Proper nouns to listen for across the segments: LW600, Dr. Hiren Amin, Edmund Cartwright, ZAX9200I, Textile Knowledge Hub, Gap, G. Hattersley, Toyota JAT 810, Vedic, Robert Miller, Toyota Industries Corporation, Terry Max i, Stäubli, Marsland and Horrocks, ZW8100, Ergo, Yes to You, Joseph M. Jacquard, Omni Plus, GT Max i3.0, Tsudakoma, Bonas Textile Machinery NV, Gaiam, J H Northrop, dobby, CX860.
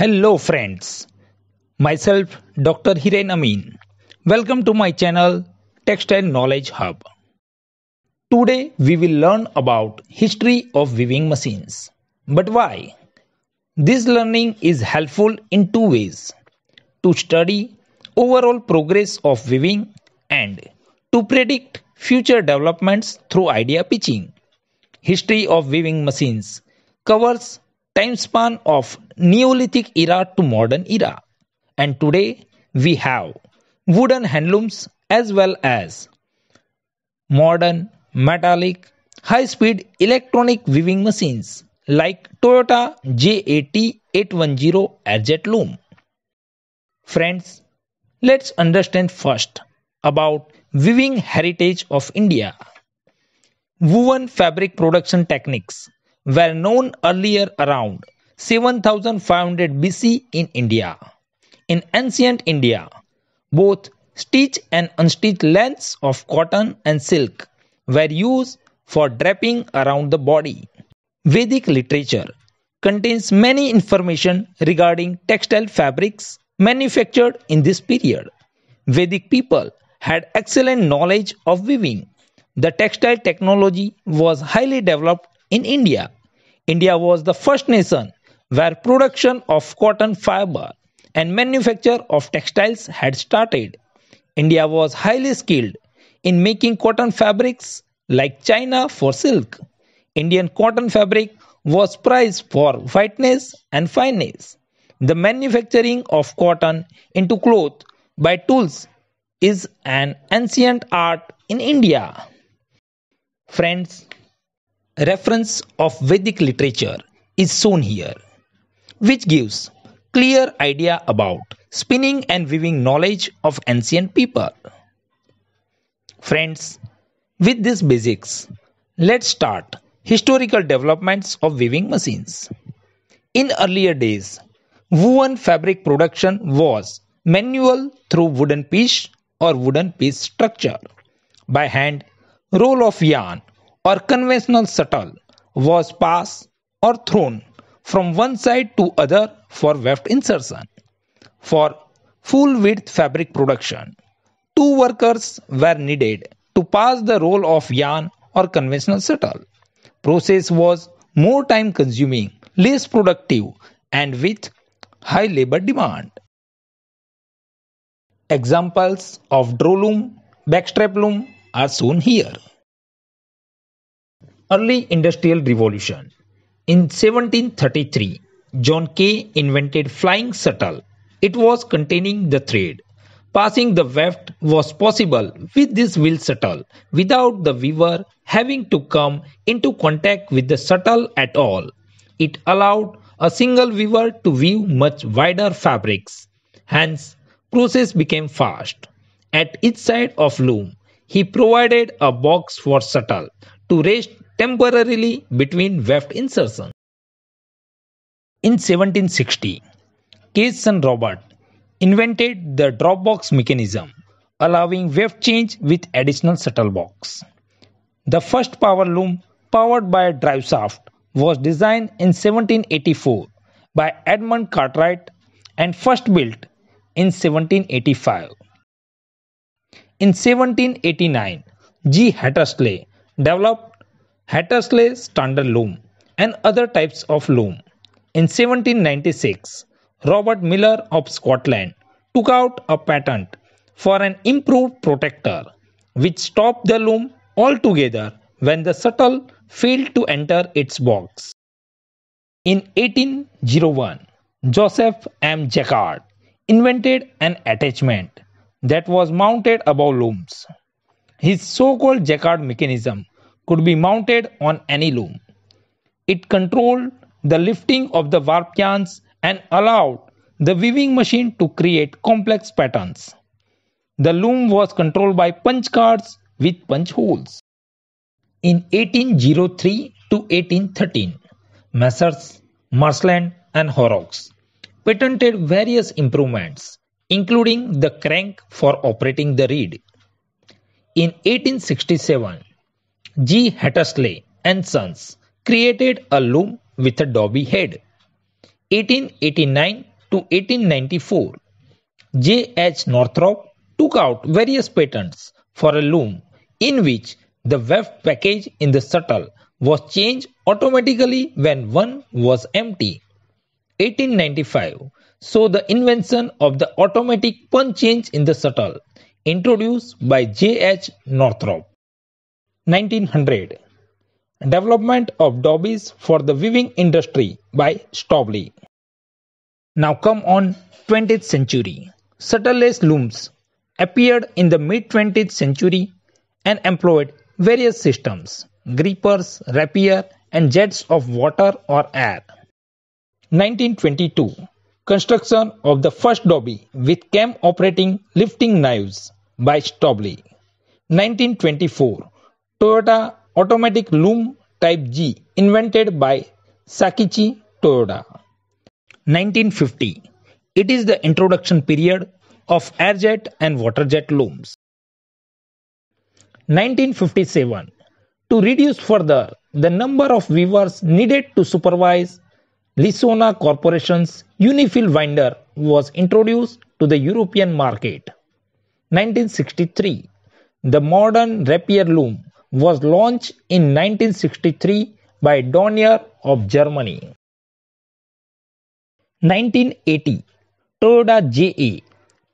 Hello friends, myself Dr. Hiren Amin. Welcome to my channel Textile Knowledge Hub. Today we will learn about history of weaving machines. But why? This learning is helpful in two ways: to study overall progress of weaving and to predict future developments through idea pitching. History of weaving machines covers time span of Neolithic era to modern era, and today we have wooden handlooms as well as modern metallic high-speed electronic weaving machines like Toyota JAT 810 airjet loom. Friends, let's understand first about weaving heritage of India. Woven fabric production techniques were known earlier around 7500 BC in India. In ancient India, both stitched and unstitched lengths of cotton and silk were used for draping around the body. Vedic literature contains many information regarding textile fabrics manufactured in this period. Vedic people had excellent knowledge of weaving. The textile technology was highly developed in India. India was the first nation where production of cotton fiber and manufacture of textiles had started. India was highly skilled in making cotton fabrics like China for silk. Indian cotton fabric was prized for whiteness and fineness. The manufacturing of cotton into cloth by tools is an ancient art in India. Friends, reference of Vedic literature is shown here, which gives clear idea about spinning and weaving knowledge of ancient people. Friends, with these basics, let's start historical developments of weaving machines. In earlier days, woven fabric production was manual through wooden piece or wooden piece structure. By hand, roll of yarn or conventional shuttle was passed or thrown from one side to other for weft insertion. For full width fabric production, two workers were needed to pass the roll of yarn or conventional shuttle. Process was more time consuming, less productive, and with high labor demand. Examples of draw loom, backstrap loom are shown here. Early Industrial Revolution. In 1733, John Kay invented flying shuttle. It was containing the thread. Passing the weft was possible with this wheel shuttle without the weaver having to come into contact with the shuttle at all. It allowed a single weaver to weave much wider fabrics. Hence, process became fast. At each side of loom, he provided a box for shuttle to rest temporarily between weft insertion. In 1760, Kay's son Robert invented the drop box mechanism, allowing weft change with additional shuttle box. The first power loom powered by a drive shaft was designed in 1784 by Edmund Cartwright and first built in 1785. In 1789, G. Hattersley developed Hattersley standard loom and other types of loom. In 1796, Robert Miller of Scotland took out a patent for an improved protector which stopped the loom altogether when the shuttle failed to enter its box. In 1801, Joseph M. Jacquard invented an attachment that was mounted above looms. His so-called Jacquard mechanism could be mounted on any loom. It controlled the lifting of the warp yarns and allowed the weaving machine to create complex patterns. The loom was controlled by punch cards with punch holes. In 1803 to 1813, Messrs. Marsland and Horrocks patented various improvements, including the crank for operating the reed. In 1867, G. Hattersley and Sons created a loom with a Dobie head. 1889 to 1894. J. H. Northrop took out various patents for a loom in which the weft package in the shuttle was changed automatically when one was empty. 1895 saw the invention of the automatic punch change in the shuttle, introduced by J. H. Northrop. 1900 Development of dobbies for the weaving industry by Stäubli. Now come on 20th century. Shuttleless looms appeared in the mid-20th century and employed various systems, grippers, rapier and jets of water or air. 1922 Construction of the first dobby with cam operating lifting knives by Stäubli. 1924 Toyota automatic loom type G invented by Sakichi Toyoda. 1950 It is the introduction period of airjet and waterjet looms. 1957 To reduce further the number of weavers needed to supervise Lisona Corporation's Unifil winder was introduced to the European market. 1963 The modern rapier loom was launched in 1963 by Dornier of Germany. 1980 Toyota JA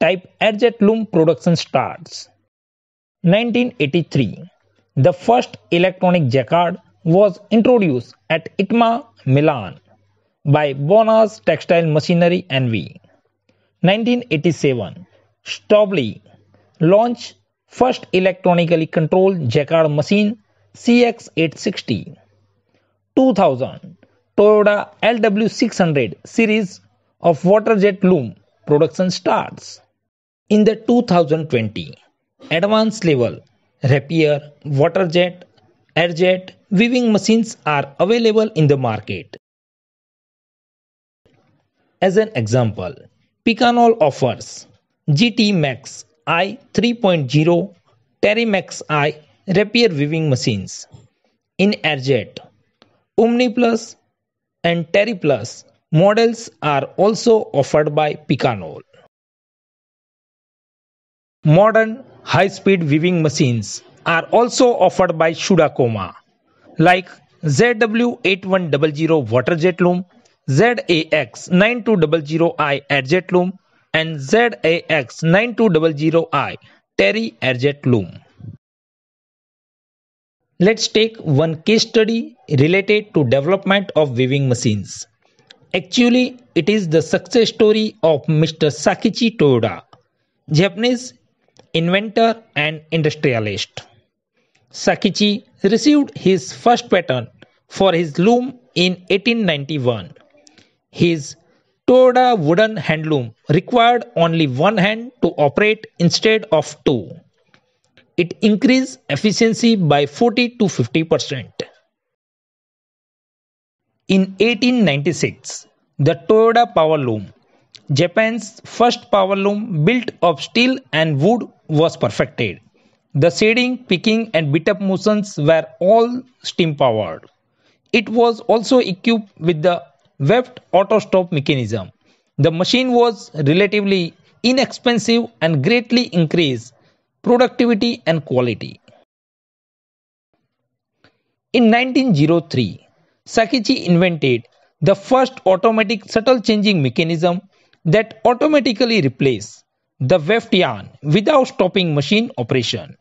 type airjet loom production starts. 1983 The first electronic jacquard was introduced at ITMA, Milan by Bonas Textile Machinery NV. 1987 Stäubli launched first electronically controlled jacquard machine CX860. 2000 Toyota LW600 series of waterjet loom production starts. In the 2020 advanced level, rapier, waterjet, airjet, weaving machines are available in the market. As an example, Picanol offers GT Max i3.0, Terry Max I rapier weaving machines. In airjet, Omni Plus and Terry Plus models are also offered by Picanol. Modern high-speed weaving machines are also offered by Tsudakoma, like ZW8100 waterjet loom, ZAX9200I airjet loom, and ZAX9200I Terry airjet loom. Let's take one case study related to development of weaving machines. Actually, it is the success story of Mr. Sakichi Toyoda, Japanese inventor and industrialist. Sakichi received his first patent for his loom in 1891. His Toyoda wooden handloom required only one hand to operate instead of two. It increased efficiency by 40 to 50%. In 1896, the Toyoda power loom, Japan's first power loom built of steel and wood, was perfected. The shading, picking and bit-up motions were all steam-powered. It was also equipped with the weft auto-stop mechanism. The machine was relatively inexpensive and greatly increased productivity and quality. In 1903, Sakichi invented the first automatic shuttle changing mechanism that automatically replaced the weft yarn without stopping machine operation,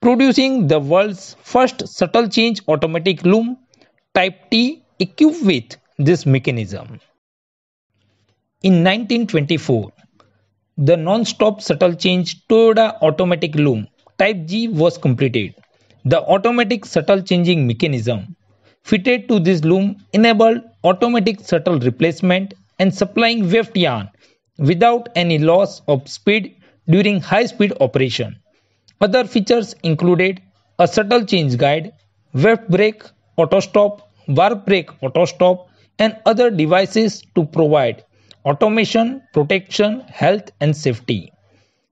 producing the world's first shuttle change automatic loom type T equipped with this mechanism. In 1924, the non-stop shuttle change Toyoda automatic loom type G was completed. The automatic shuttle changing mechanism fitted to this loom enabled automatic shuttle replacement and supplying weft yarn without any loss of speed during high-speed operation. Other features included a shuttle change guide, weft brake, auto-stop, warp brake auto-stop, and other devices to provide automation, protection, health, and safety.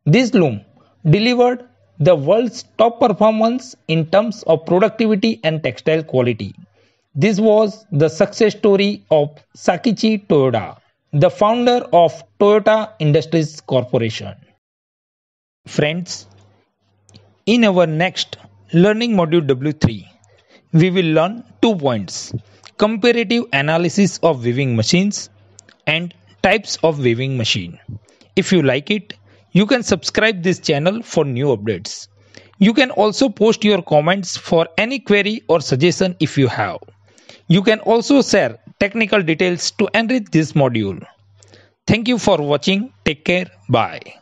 This loom delivered the world's top performance in terms of productivity and textile quality. This was the success story of Sakichi Toyoda, the founder of Toyota Industries Corporation. Friends, in our next learning module W3, we will learn 2 points: comparative analysis of weaving machines and types of weaving machine. If you like it, you can subscribe this channel for new updates. You can also post your comments for any query or suggestion if you have. You can also share technical details to enrich this module. Thank you for watching. Take care. Bye.